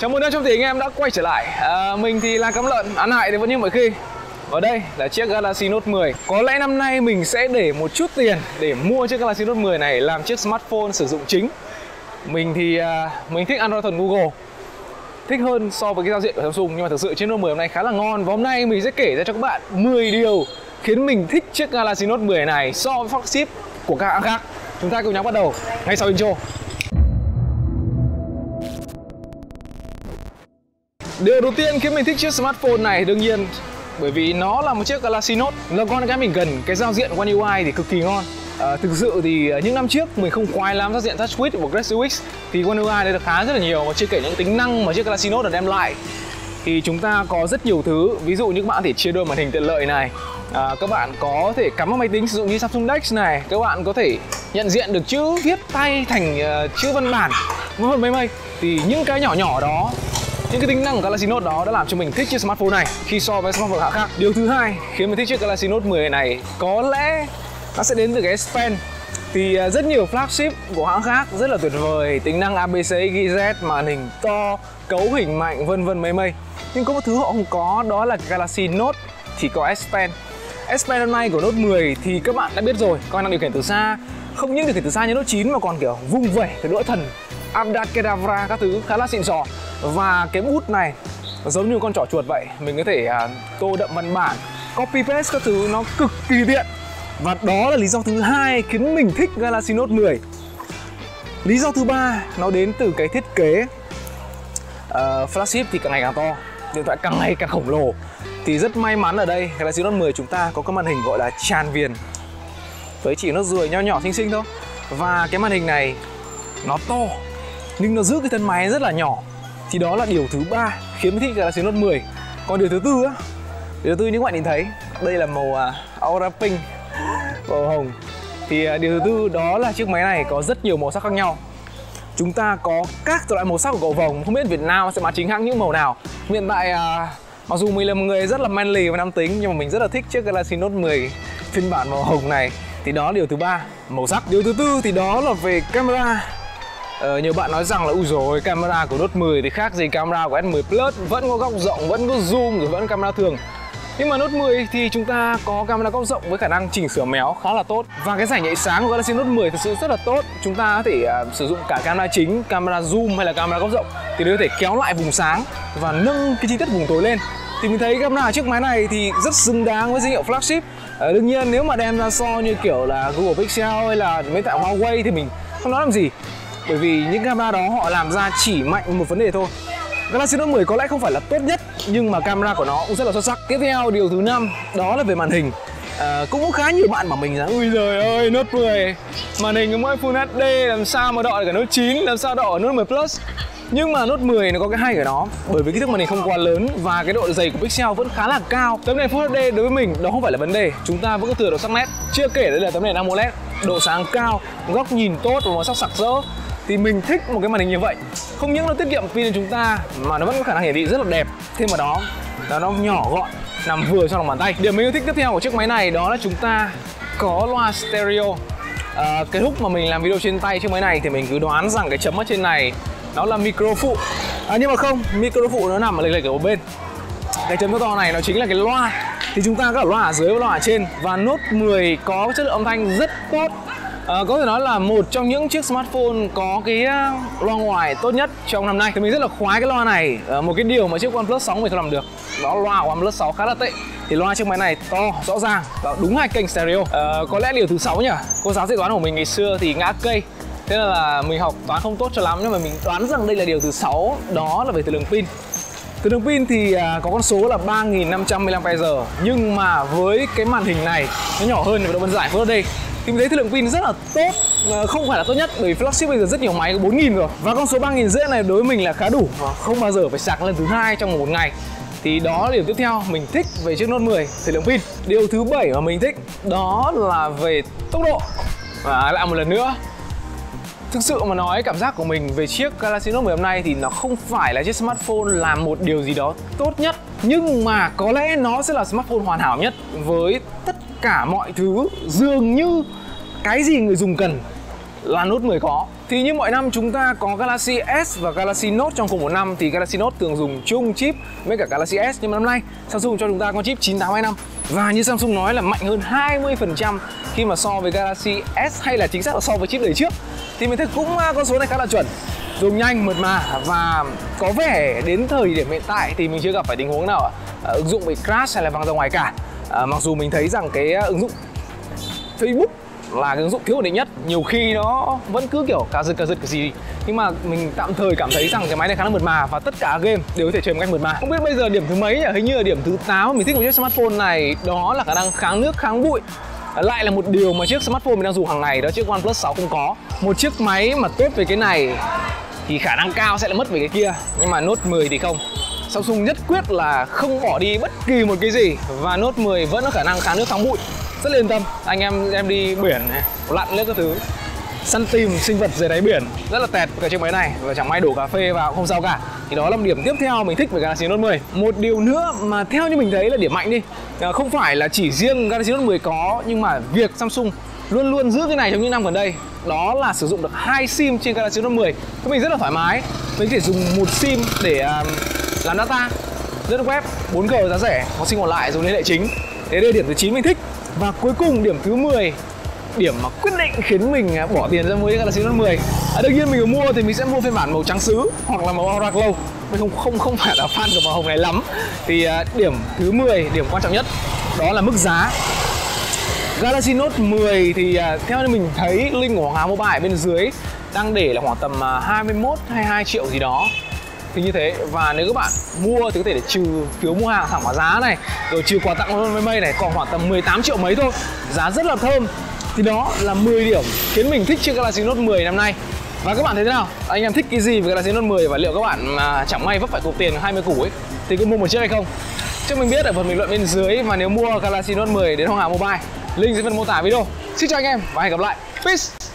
Chào mừng năm trăm tỷ anh em đã quay trở lại. Mình thì là Cắm Lợn, ăn hại thì vẫn như mọi khi. Ở đây là chiếc Galaxy Note 10. Có lẽ năm nay mình sẽ để một chút tiền để mua chiếc Galaxy Note 10 này làm chiếc smartphone sử dụng chính. Mình thì mình thích Android thuần Google, thích hơn so với cái giao diện của Samsung. Nhưng mà thực sự chiếc Note 10 hôm nay khá là ngon. Và hôm nay mình sẽ kể ra cho các bạn 10 điều khiến mình thích chiếc Galaxy Note 10 này so với flagship của các hãng khác. Chúng ta cùng nhau bắt đầu ngay sau intro. Điều đầu tiên khiến mình thích chiếc smartphone này đương nhiên bởi vì nó là một chiếc Galaxy Note. Nó có cái mình cần, cái giao diện One UI thì cực kỳ ngon. Thực sự thì những năm trước mình không khoái lắm giao diện TouchWiz của Grace UX, thì One UI đây được khá rất là nhiều. Và chưa kể những tính năng mà chiếc Galaxy Note đã đem lại thì chúng ta có rất nhiều thứ. Ví dụ như các bạn có thể chia đôi màn hình tiện lợi này, các bạn có thể cắm vào máy tính sử dụng như Samsung DeX này, các bạn có thể nhận diện được chữ viết tay thành chữ văn bản, vân vân mây. Thì những cái nhỏ nhỏ đó, những cái tính năng của Galaxy Note đó đã làm cho mình thích chiếc smartphone này khi so với smartphone hãng khác. Điều thứ hai khiến mình thích chiếc Galaxy Note 10 này có lẽ nó sẽ đến từ cái S Pen. Thì rất nhiều flagship của hãng khác rất là tuyệt vời, tính năng ABC, GZ, màn hình to, cấu hình mạnh, vân vân mây mây. Nhưng có một thứ họ không có, đó là Galaxy Note thì có S Pen. S Pen hôm nay của Note 10 thì các bạn đã biết rồi, có năng điều khiển từ xa, không những điều khiển từ xa như Note 9 mà còn kiểu vung vẩy cái đũa thần, abdacadabra các thứ khá là xịn sò. Và cái bút này giống như con trỏ chuột vậy, mình có thể tô đậm văn bản, copy paste các thứ, nó cực kỳ tiện. Và đó là lý do thứ hai khiến mình thích Galaxy Note 10. Lý do thứ ba nó đến từ cái thiết kế. Flagship thì càng ngày càng to, điện thoại càng ngày càng khổng lồ. Thì rất may mắn ở đây Galaxy Note 10 chúng ta có cái màn hình gọi là tràn viền, với chỉ nó ruồi nho nhỏ xinh xinh thôi. Và cái màn hình này nó to nhưng nó giữ cái thân máy rất là nhỏ. Thì đó là điều thứ ba khiến mình thích Galaxy Note 10. Còn điều thứ tư á, điều thứ tư như các bạn nhìn thấy, đây là màu Aura Pink, màu hồng. Thì điều thứ tư đó là chiếc máy này có rất nhiều màu sắc khác nhau. Chúng ta có các loại màu sắc của cầu vồng, không biết Việt Nam sẽ bán chính hãng những màu nào. Hiện tại mặc dù mình là một người rất là manly và nam tính, nhưng mà mình rất là thích chiếc Galaxy Note 10 phiên bản màu hồng này. Thì đó là điều thứ ba, màu sắc. Điều thứ tư thì đó là về camera. Nhiều bạn nói rằng là ui dồi, camera của Note 10 thì khác gì camera của S10 Plus, vẫn có góc rộng, vẫn có zoom, rồi vẫn camera thường. Nhưng mà Note 10 thì chúng ta có camera góc rộng với khả năng chỉnh sửa méo khá là tốt. Và cái giải nhạy sáng của Galaxy Note 10 thực sự rất là tốt. Chúng ta có thể sử dụng cả camera chính, camera zoom hay là camera góc rộng, thì đều có thể kéo lại vùng sáng và nâng cái chi tiết vùng tối lên. Thì mình thấy camera chiếc máy này thì rất xứng đáng với danh hiệu flagship. Đương nhiên nếu mà đem ra so như kiểu là Google Pixel hay là mấy tại Huawei thì mình không nói làm gì, bởi vì những camera đó họ làm ra chỉ mạnh một vấn đề thôi. Galaxy Note 10 có lẽ không phải là tốt nhất, nhưng mà camera của nó cũng rất là xuất sắc. Tiếp theo điều thứ năm đó là về màn hình. Cũng có khá nhiều bạn bảo mình rằng ui giời ơi, Note 10 màn hình có Full HD, làm sao mà đọ được cả Note 9, làm sao đọ ở Note 10 Plus. Nhưng mà Note 10 nó có cái hay của nó, bởi vì kích thước màn hình không quá lớn và cái độ dày của pixel vẫn khá là cao. Tấm nền Full HD đối với mình đó không phải là vấn đề, chúng ta vẫn có thừa độ sắc nét. Chưa kể đây là tấm nền AMOLED, độ sáng cao, góc nhìn tốt và màu sắc sặc sỡ. Thì mình thích một cái màn hình như vậy, không những nó tiết kiệm pin cho chúng ta mà nó vẫn có khả năng hiển thị rất là đẹp. Thêm vào đó là nó nhỏ gọn, nằm vừa trong lòng bàn tay. Điểm mình yêu thích tiếp theo của chiếc máy này đó là chúng ta có loa stereo. Cái lúc mà mình làm video trên tay chiếc máy này thì mình cứ đoán rằng cái chấm ở trên này nó là micro phụ, nhưng mà không, micro phụ nó nằm ở lệch lệch ở một bên. Cái chấm to này nó chính là cái loa. Thì chúng ta có loa ở dưới và loa ở trên. Và Note 10 có chất lượng âm thanh rất tốt. Có thể nói là một trong những chiếc smartphone có cái loa ngoài tốt nhất trong năm nay. Thì mình rất là khoái cái loa này. Một cái điều mà chiếc OnePlus 6 mình không làm được, đó loa của OnePlus 6 khá là tệ. Thì loa chiếc máy này to, rõ ràng và đúng hai kênh stereo. Có lẽ điều thứ 6 nhỉ. Cô giáo dạy toán của mình ngày xưa thì ngã cây, thế là mình học toán không tốt cho lắm. Nhưng mà mình đoán rằng đây là điều thứ 6, đó là về thời lượng pin. Thời lượng pin thì có con số là 3500 mAh. Nhưng mà với cái màn hình này nó nhỏ hơn về độ phân giải Full HD thì mình thấy thời lượng pin rất là tốt, không phải là tốt nhất bởi vì flagship bây giờ rất nhiều máy có 4000 rồi. Và con số 3500 này đối với mình là khá đủ, không bao giờ phải sạc lần thứ hai trong một ngày. Thì đó là điểm tiếp theo mình thích về chiếc Note 10, thời lượng pin. Điều thứ 7 mà mình thích đó là về tốc độ. Lại một lần nữa, thực sự mà nói cảm giác của mình về chiếc Galaxy Note 10 hôm nay thì nó không phải là chiếc smartphone làm một điều gì đó tốt nhất, nhưng mà có lẽ nó sẽ là smartphone hoàn hảo nhất với tất cả mọi thứ. Dường như cái gì người dùng cần là nốt 10 có. Thì như mọi năm chúng ta có Galaxy S và Galaxy Note trong cùng một năm, thì Galaxy Note thường dùng chung chip với cả Galaxy S, nhưng mà năm nay Samsung cho chúng ta con chip 9825 và như Samsung nói là mạnh hơn 20% khi mà so với Galaxy S, hay là chính xác là so với chip đời trước. Thì mình thấy cũng con số này khá là chuẩn, dùng nhanh, mượt mà, và có vẻ đến thời điểm hiện tại thì mình chưa gặp phải tình huống nào ứng dụng bị crash hay là văng ra ngoài cả. Mặc dù mình thấy rằng cái ứng dụng Facebook là cái ứng dụng thiếu ổn định nhất, nhiều khi nó vẫn cứ kiểu cà giật cái gì, nhưng mà mình tạm thời cảm thấy rằng cái máy này khá là mượt mà và tất cả game đều có thể chơi một cách mượt mà. Không biết bây giờ điểm thứ mấy nhỉ, hình như là điểm thứ 8 mình thích một chiếc smartphone này, đó là khả năng kháng nước, kháng bụi. Lại là một điều mà chiếc smartphone mình đang dùng hàng ngày, đó chiếc OnePlus 6 không có. Một chiếc máy mà tốt về cái này thì khả năng cao sẽ là mất về cái kia, nhưng mà Note 10 thì không. Samsung nhất quyết là không bỏ đi bất kỳ một cái gì, và Note 10 vẫn có khả năng kháng nước kháng bụi, rất là yên tâm. Anh em đi biển này, lặn nước các thứ, săn tìm sinh vật dưới đáy biển rất là tẹt cái chiếc máy này, và chẳng may đổ cà phê vào cũng không sao cả. Thì đó là một điểm tiếp theo mình thích về Galaxy Note 10. Một điều nữa mà theo như mình thấy là điểm mạnh đi, không phải là chỉ riêng Galaxy Note 10 có, nhưng mà việc Samsung luôn luôn giữ cái này trong những năm gần đây, đó là sử dụng được 2 SIM trên Galaxy Note 10. Thì mình rất là thoải mái, mình có thể dùng một SIM để làm data, lướt web, 4G giá rẻ, một SIM còn lại dùng liên hệ chính. Thế đây điểm thứ 9 mình thích. Và cuối cùng điểm thứ 10, điểm mà quyết định khiến mình bỏ tiền ra mua cái Galaxy Note 10. Đương nhiên mình mua thì mình sẽ mua phiên bản màu trắng sứ hoặc là màu Aura Glow. Mình không phải là fan của màu hồng này lắm. Thì điểm thứ 10, điểm quan trọng nhất, đó là mức giá. Galaxy Note 10 thì theo như mình thấy link của Hoàng Hà Mobile bên dưới đang để là khoảng tầm 21-22 triệu gì đó. Thì như thế, và nếu các bạn mua thì có thể để trừ phiếu mua hàng thẳng vào giá này, rồi trừ quà tặng hơn với mây này, còn khoảng tầm 18 triệu mấy thôi, giá rất là thơm. Thì đó là 10 điểm khiến mình thích chiếc Galaxy Note 10 năm nay. Và các bạn thấy thế nào? Anh em thích cái gì về Galaxy Note 10, và liệu các bạn mà chẳng may vấp phải cục tiền 20 củ ấy thì có mua một chiếc hay không? Cho mình biết ở phần bình luận bên dưới, và nếu mua Galaxy Note 10 đến Hoàng Hà Mobile, link dưới phần mô tả video. Xin chào anh em và hẹn gặp lại. Peace!